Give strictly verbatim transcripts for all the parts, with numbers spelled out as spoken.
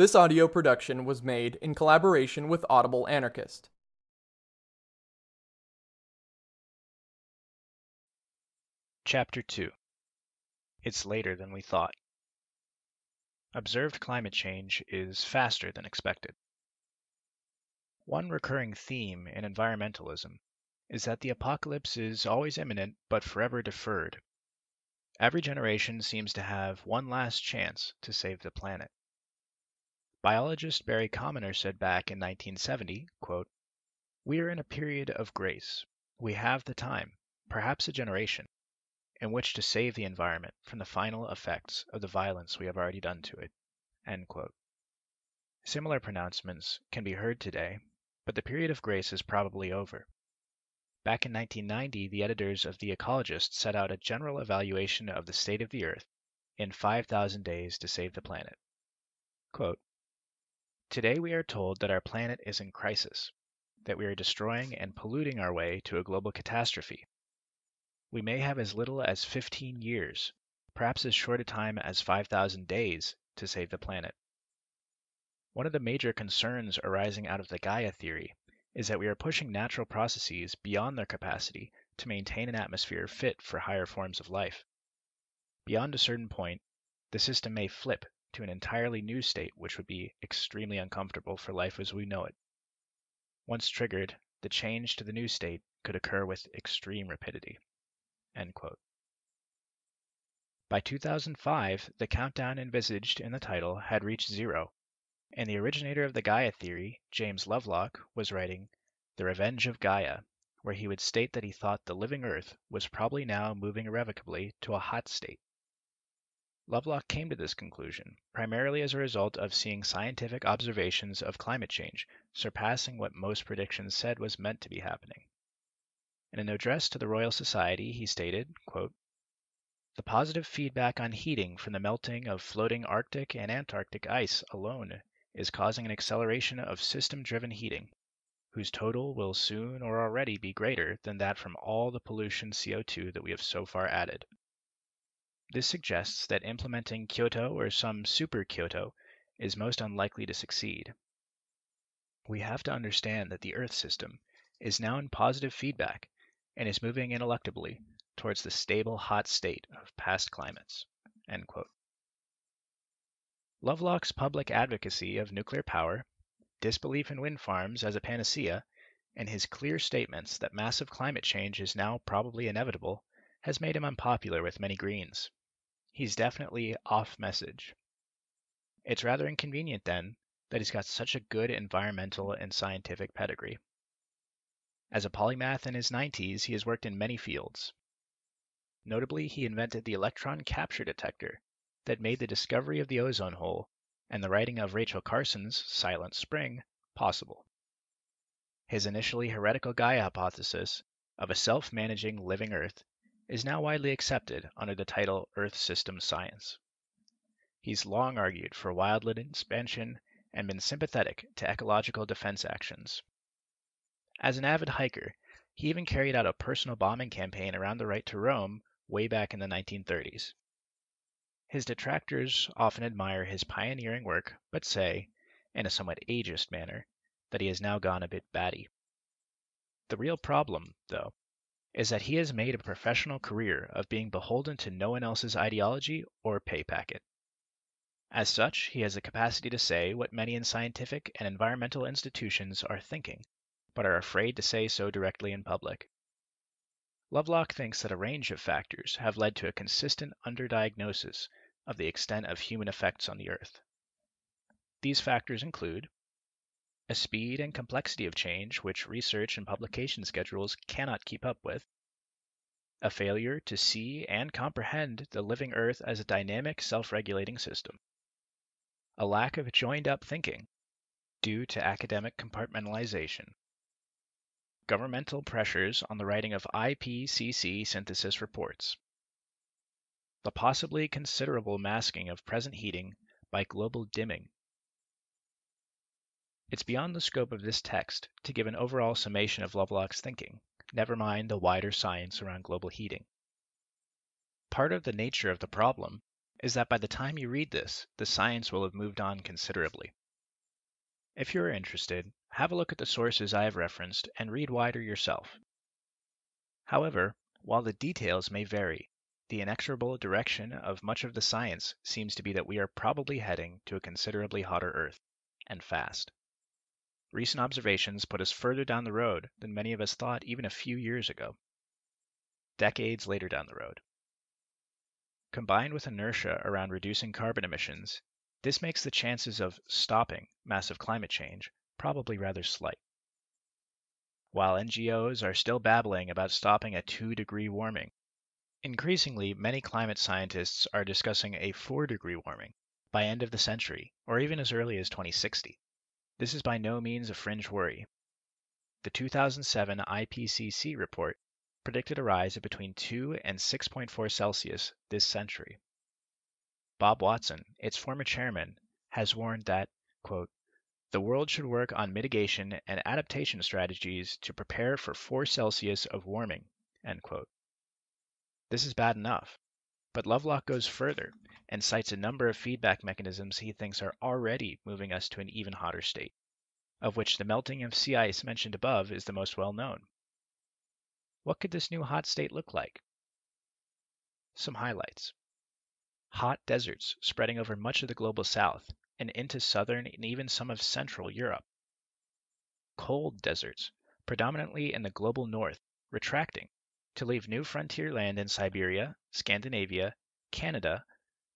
This audio production was made in collaboration with Audible Anarchist. Chapter two. It's later than we thought. Observed climate change is faster than expected. One recurring theme in environmentalism is that the apocalypse is always imminent but forever deferred. Every generation seems to have one last chance to save the planet. Biologist Barry Commoner said back in nineteen seventy, quote, "We are in a period of grace. We have the time, perhaps a generation, in which to save the environment from the final effects of the violence we have already done to it." End quote. Similar pronouncements can be heard today, but the period of grace is probably over. Back in nineteen ninety, the editors of The Ecologist set out a general evaluation of the state of the Earth in five thousand days to save the planet. Quote, "Today we are told that our planet is in crisis, that we are destroying and polluting our way to a global catastrophe. We may have as little as fifteen years, perhaps as short a time as five thousand days, to save the planet. One of the major concerns arising out of the Gaia theory is that we are pushing natural processes beyond their capacity to maintain an atmosphere fit for higher forms of life. Beyond a certain point, the system may flip to an entirely new state which would be extremely uncomfortable for life as we know it. Once triggered, the change to the new state could occur with extreme rapidity." End quote. By two thousand five, the countdown envisaged in the title had reached zero, and the originator of the Gaia theory, James Lovelock, was writing The Revenge of Gaia, where he would state that he thought the living Earth was probably now moving irrevocably to a hot state. Lovelock came to this conclusion primarily as a result of seeing scientific observations of climate change surpassing what most predictions said was meant to be happening. In an address to the Royal Society, he stated, quote, "The positive feedback on heating from the melting of floating Arctic and Antarctic ice alone is causing an acceleration of system-driven heating, whose total will soon or already be greater than that from all the pollution C O two that we have so far added. This suggests that implementing Kyoto or some super-Kyoto is most unlikely to succeed. We have to understand that the Earth system is now in positive feedback and is moving ineluctably towards the stable hot state of past climates." End quote. Lovelock's public advocacy of nuclear power, disbelief in wind farms as a panacea, and his clear statements that massive climate change is now probably inevitable has made him unpopular with many Greens. He's definitely off message. It's rather inconvenient, then, that he's got such a good environmental and scientific pedigree. As a polymath in his nineties, he has worked in many fields. Notably, he invented the electron capture detector that made the discovery of the ozone hole and the writing of Rachel Carson's Silent Spring possible. His initially heretical Gaia hypothesis of a self-managing living Earth is now widely accepted under the title Earth System Science. He's long argued for wildland expansion and been sympathetic to ecological defense actions. As an avid hiker, he even carried out a personal bombing campaign around the right to roam way back in the nineteen thirties. His detractors often admire his pioneering work, but say, in a somewhat ageist manner, that he has now gone a bit batty. The real problem, though, is that he has made a professional career of being beholden to no one else's ideology or pay packet. As such, he has the capacity to say what many in scientific and environmental institutions are thinking, but are afraid to say so directly in public. Lovelock thinks that a range of factors have led to a consistent underdiagnosis of the extent of human effects on the Earth. These factors include a speed and complexity of change which research and publication schedules cannot keep up with, a failure to see and comprehend the living Earth as a dynamic, self-regulating system, a lack of joined-up thinking due to academic compartmentalization, governmental pressures on the writing of I P C C synthesis reports, the possibly considerable masking of present heating by global dimming. It's beyond the scope of this text to give an overall summation of Lovelock's thinking, never mind the wider science around global heating. Part of the nature of the problem is that by the time you read this, the science will have moved on considerably. If you are interested, have a look at the sources I have referenced and read wider yourself. However, while the details may vary, the inexorable direction of much of the science seems to be that we are probably heading to a considerably hotter Earth, and fast. Recent observations put us further down the road than many of us thought even a few years ago, decades later down the road. Combined with inertia around reducing carbon emissions, this makes the chances of stopping massive climate change probably rather slight. While N G Os are still babbling about stopping a two-degree warming, increasingly many climate scientists are discussing a four-degree warming by end of the century, or even as early as twenty sixty. This is by no means a fringe worry. The two thousand seven I P C C report predicted a rise of between two and six point four Celsius this century. Bob Watson, its former chairman, has warned that, quote, the world should work on mitigation and adaptation strategies to prepare for four Celsius of warming, end quote. This is bad enough, but Lovelock goes further and cites a number of feedback mechanisms he thinks are already moving us to an even hotter state, of which the melting of sea ice mentioned above is the most well-known. What could this new hot state look like? Some highlights. Hot deserts spreading over much of the global south and into southern and even some of central Europe. Cold deserts, predominantly in the global north, retracting to leave new frontier land in Siberia, Scandinavia, Canada,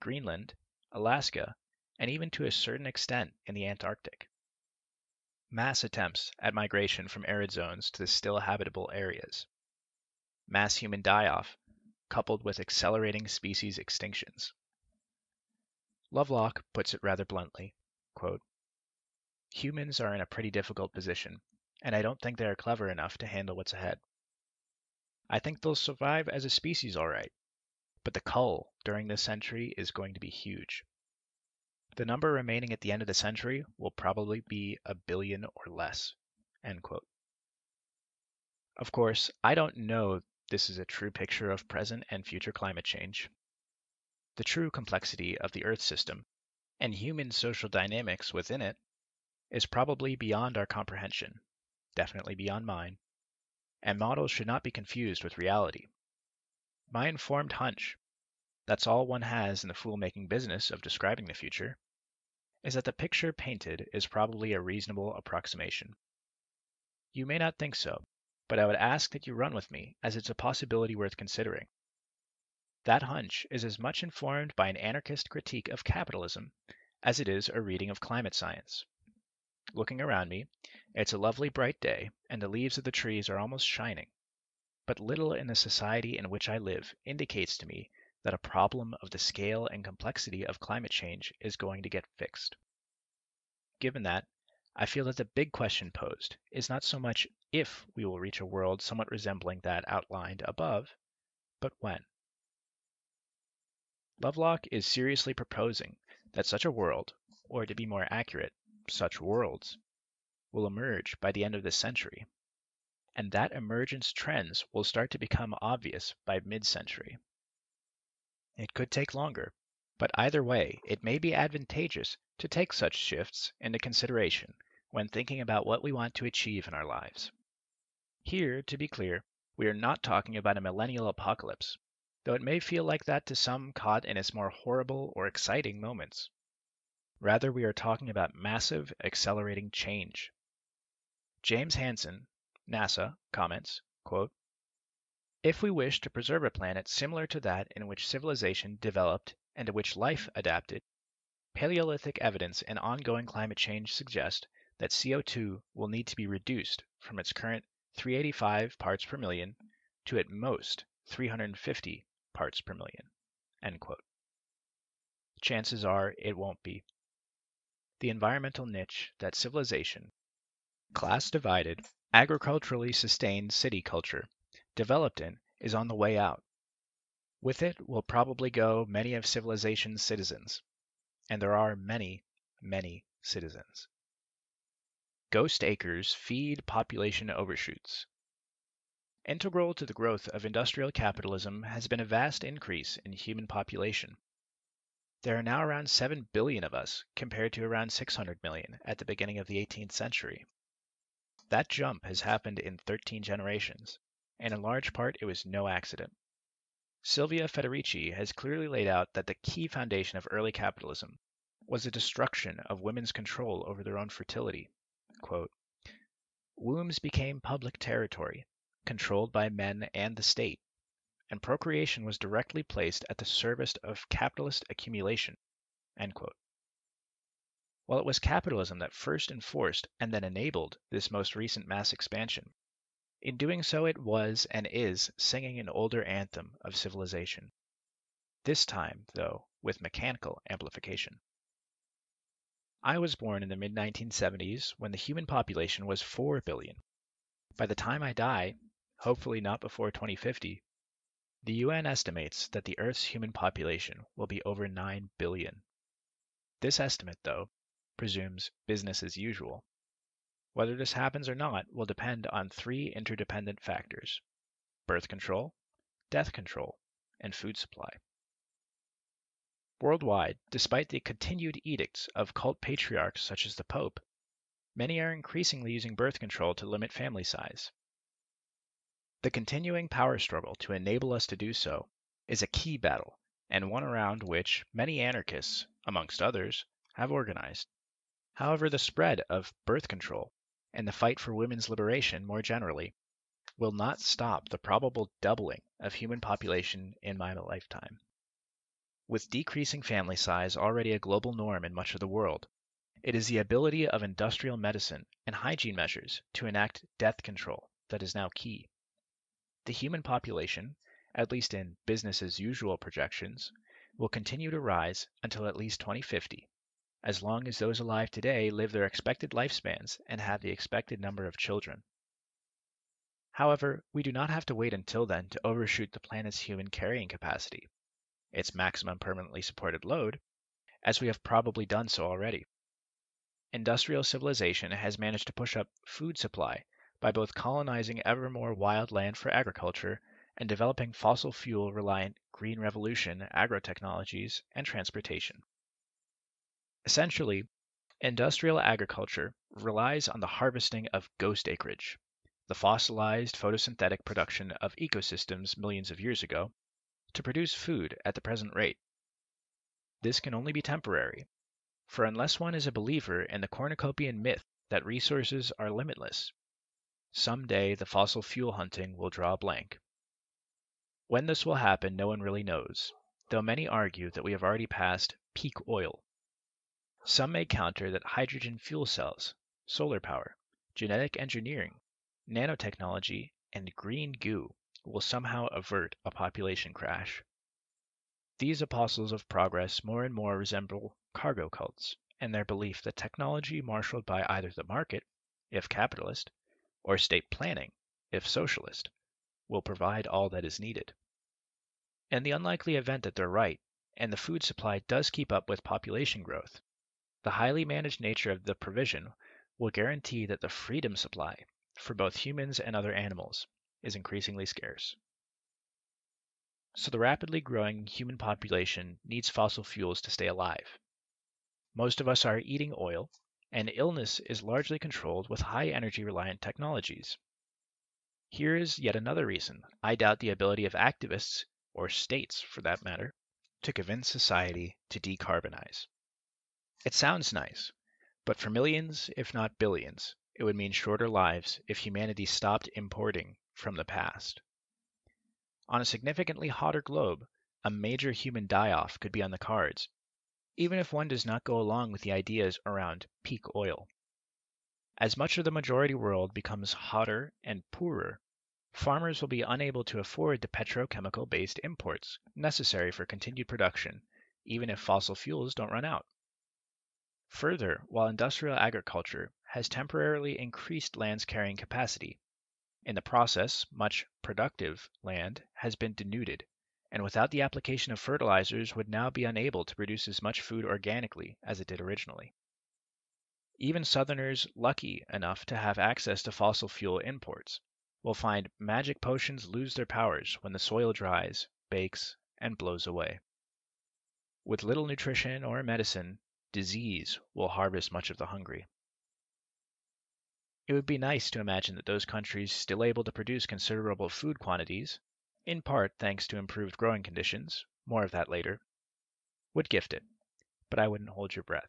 Greenland, Alaska, and even to a certain extent in the Antarctic. Mass attempts at migration from arid zones to the still habitable areas. Mass human die-off, coupled with accelerating species extinctions. Lovelock puts it rather bluntly, quote, humans are in a pretty difficult position, and I don't think they are clever enough to handle what's ahead. I think they'll survive as a species all right. But the cull during this century is going to be huge. The number remaining at the end of the century will probably be a billion or less, end quote. Of course, I don't know this is a true picture of present and future climate change. The true complexity of the Earth system and human social dynamics within it is probably beyond our comprehension, definitely beyond mine, and models should not be confused with reality. My informed hunch, that's all one has in the fool-making business of describing the future, is that the picture painted is probably a reasonable approximation. You may not think so, but I would ask that you run with me, as it's a possibility worth considering. That hunch is as much informed by an anarchist critique of capitalism as it is a reading of climate science. Looking around me, it's a lovely bright day, and the leaves of the trees are almost shining. But little in the society in which I live indicates to me that a problem of the scale and complexity of climate change is going to get fixed. Given that, I feel that the big question posed is not so much if we will reach a world somewhat resembling that outlined above, but when. Lovelock is seriously proposing that such a world, or to be more accurate, such worlds, will emerge by the end of this century. And that emergence trends will start to become obvious by mid-century. It could take longer, but either way, it may be advantageous to take such shifts into consideration when thinking about what we want to achieve in our lives. Here, to be clear, we are not talking about a millennial apocalypse, though it may feel like that to some caught in its more horrible or exciting moments. Rather, we are talking about massive, accelerating change. James Hansen, NASA, comments, quote, if we wish to preserve a planet similar to that in which civilization developed and to which life adapted, Paleolithic evidence and ongoing climate change suggest that C O two will need to be reduced from its current three hundred eighty-five parts per million to at most three hundred fifty parts per million, end quote. Chances are it won't be. The environmental niche that civilization, class-divided, agriculturally sustained city culture developed in is on the way out. With it will probably go many of civilization's citizens, and there are many, many citizens. Ghost acres feed population overshoots. Integral to the growth of industrial capitalism has been a vast increase in human population. There are now around seven billion of us, compared to around six hundred million at the beginning of the eighteenth century. That jump has happened in thirteen generations, and in large part it was no accident. Sylvia Federici has clearly laid out that the key foundation of early capitalism was the destruction of women's control over their own fertility. Quote, "Wombs became public territory, controlled by men and the state, and procreation was directly placed at the service of capitalist accumulation." End quote. While it was capitalism that first enforced and then enabled this most recent mass expansion, in doing so it was and is singing an older anthem of civilization, this time, though, with mechanical amplification. I was born in the mid nineteen seventies when the human population was four billion. By the time I die, hopefully not before twenty fifty, the U N estimates that the Earth's human population will be over nine billion. This estimate, though, presumes business as usual. Whether this happens or not will depend on three interdependent factors: birth control, death control, and food supply. Worldwide, despite the continued edicts of cult patriarchs such as the Pope, many are increasingly using birth control to limit family size. The continuing power struggle to enable us to do so is a key battle, and one around which many anarchists, amongst others, have organized. However, the spread of birth control, and the fight for women's liberation more generally, will not stop the probable doubling of human population in my lifetime. With decreasing family size already a global norm in much of the world, it is the ability of industrial medicine and hygiene measures to enact death control that is now key. The human population, at least in business-as-usual projections, will continue to rise until at least twenty fifty, as long as those alive today live their expected lifespans and have the expected number of children. However, we do not have to wait until then to overshoot the planet's human carrying capacity, its maximum permanently supported load, as we have probably done so already. Industrial civilization has managed to push up food supply by both colonizing ever more wild land for agriculture and developing fossil fuel-reliant green revolution agrotechnologies and transportation. Essentially, industrial agriculture relies on the harvesting of ghost acreage, the fossilized photosynthetic production of ecosystems millions of years ago, to produce food at the present rate. This can only be temporary, for unless one is a believer in the cornucopian myth that resources are limitless, someday the fossil fuel hunting will draw a blank. When this will happen, no one really knows, though many argue that we have already passed peak oil. Some may counter that hydrogen fuel cells, solar power, genetic engineering, nanotechnology, and green goo will somehow avert a population crash. These apostles of progress more and more resemble cargo cults and their belief that technology marshaled by either the market, if capitalist, or state planning, if socialist, will provide all that is needed. In the unlikely event that they're right, and the food supply does keep up with population growth, the highly managed nature of the provision will guarantee that the freedom supply for both humans and other animals is increasingly scarce. So the rapidly growing human population needs fossil fuels to stay alive. Most of us are eating oil, and illness is largely controlled with high-energy reliant technologies. Here is yet another reason I doubt the ability of activists, or states for that matter, to convince society to decarbonize. It sounds nice, but for millions, if not billions, it would mean shorter lives if humanity stopped importing from the past. On a significantly hotter globe, a major human die-off could be on the cards, even if one does not go along with the ideas around peak oil. As much of the majority world becomes hotter and poorer, farmers will be unable to afford the petrochemical-based imports necessary for continued production, even if fossil fuels don't run out. Further, while industrial agriculture has temporarily increased land's carrying capacity, in the process, much productive land has been denuded, and without the application of fertilizers would now be unable to produce as much food organically as it did originally. Even Southerners lucky enough to have access to fossil fuel imports will find magic potions lose their powers when the soil dries, bakes, and blows away. With little nutrition or medicine, disease will harvest much of the hungry. It would be nice to imagine that those countries still able to produce considerable food quantities, in part thanks to improved growing conditions, more of that later, would gift it, but I wouldn't hold your breath.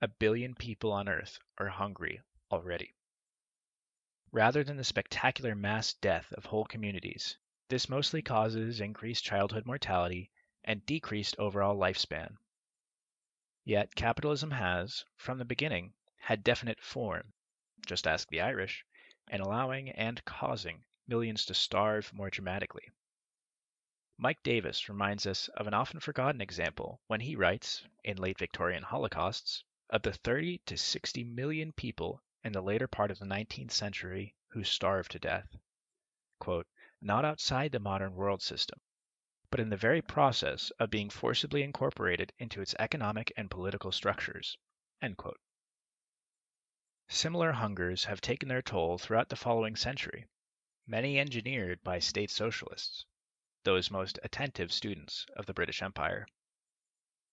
A billion people on Earth are hungry already. Rather than the spectacular mass death of whole communities, this mostly causes increased childhood mortality and decreased overall lifespan. Yet capitalism has, from the beginning, had definite form. Just ask the Irish, and allowing and causing millions to starve more dramatically. Mike Davis reminds us of an often forgotten example when he writes, in Late Victorian Holocausts, of the thirty to sixty million people in the later part of the nineteenth century who starved to death. Quote, "Not outside the modern world system, but in the very process of being forcibly incorporated into its economic and political structures." End quote. Similar hungers have taken their toll throughout the following century, many engineered by state socialists, those most attentive students of the British Empire.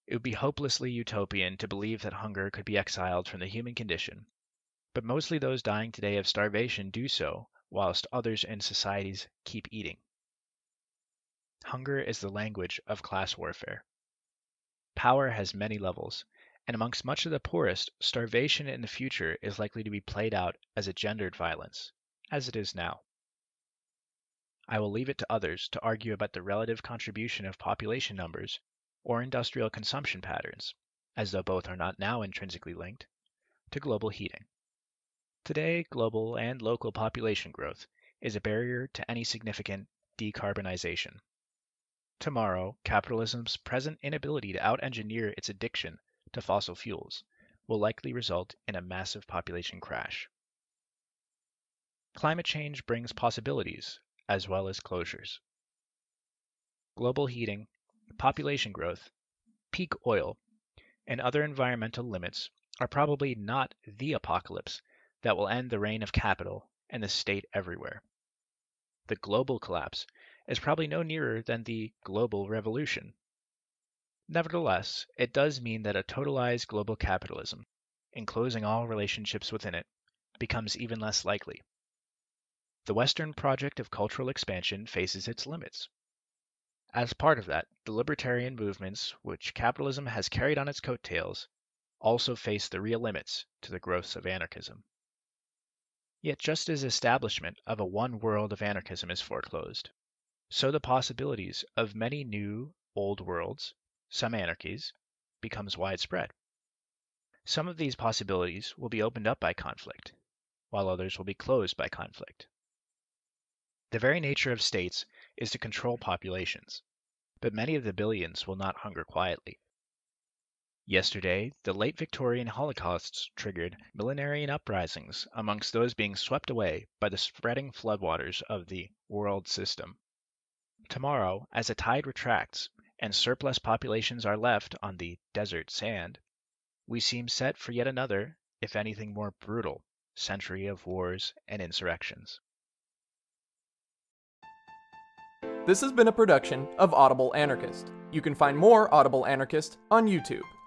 It would be hopelessly utopian to believe that hunger could be exiled from the human condition, but mostly those dying today of starvation do so whilst others in societies keep eating. Hunger is the language of class warfare. Power has many levels, and amongst much of the poorest, starvation in the future is likely to be played out as a gendered violence, as it is now. I will leave it to others to argue about the relative contribution of population numbers or industrial consumption patterns, as though both are not now intrinsically linked, to global heating. Today, global and local population growth is a barrier to any significant decarbonization. Tomorrow, capitalism's present inability to out-engineer its addiction to fossil fuels will likely result in a massive population crash. Climate change brings possibilities as well as closures. Global heating, population growth, peak oil, and other environmental limits are probably not the apocalypse that will end the reign of capital and the state everywhere. The global collapse is probably no nearer than the global revolution. Nevertheless, it does mean that a totalized global capitalism, enclosing all relationships within it, becomes even less likely. The Western project of cultural expansion faces its limits. As part of that, the libertarian movements, which capitalism has carried on its coattails, also face the real limits to the growth of anarchism. Yet just as establishment of a one world of anarchism is foreclosed, so the possibilities of many new, old worlds, some anarchies, becomes widespread. Some of these possibilities will be opened up by conflict, while others will be closed by conflict. The very nature of states is to control populations, but many of the billions will not hunger quietly. Yesterday, the late Victorian Holocausts triggered millenarian uprisings amongst those being swept away by the spreading floodwaters of the world system. Tomorrow, as the tide retracts, and surplus populations are left on the desert sand, we seem set for yet another, if anything more brutal, century of wars and insurrections. This has been a production of Audible Anarchist. You can find more Audible Anarchist on YouTube.